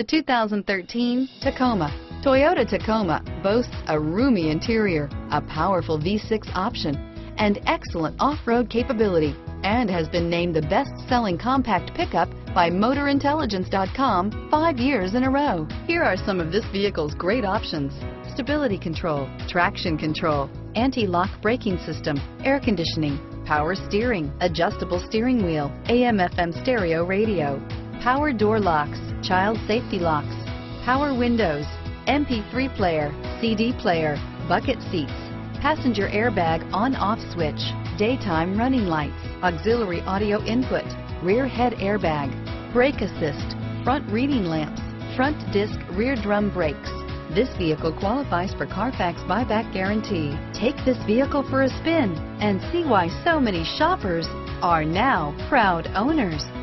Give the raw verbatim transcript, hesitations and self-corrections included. The two thousand thirteen Tacoma. Toyota Tacoma boasts a roomy interior, a powerful V six option, and excellent off-road capability, and has been named the best-selling compact pickup by Motor Intelligence dot com five years in a row. Here are some of this vehicle's great options: stability control, traction control, anti-lock braking system, air conditioning, power steering, adjustable steering wheel, A M F M stereo radio, power door locks, child safety locks, power windows, M P three player, C D player, bucket seats, passenger airbag on-off switch, daytime running lights, auxiliary audio input, rear head airbag, brake assist, front reading lamps, front disc rear drum brakes. This vehicle qualifies for Carfax buyback guarantee. Take this vehicle for a spin and see why so many shoppers are now proud owners.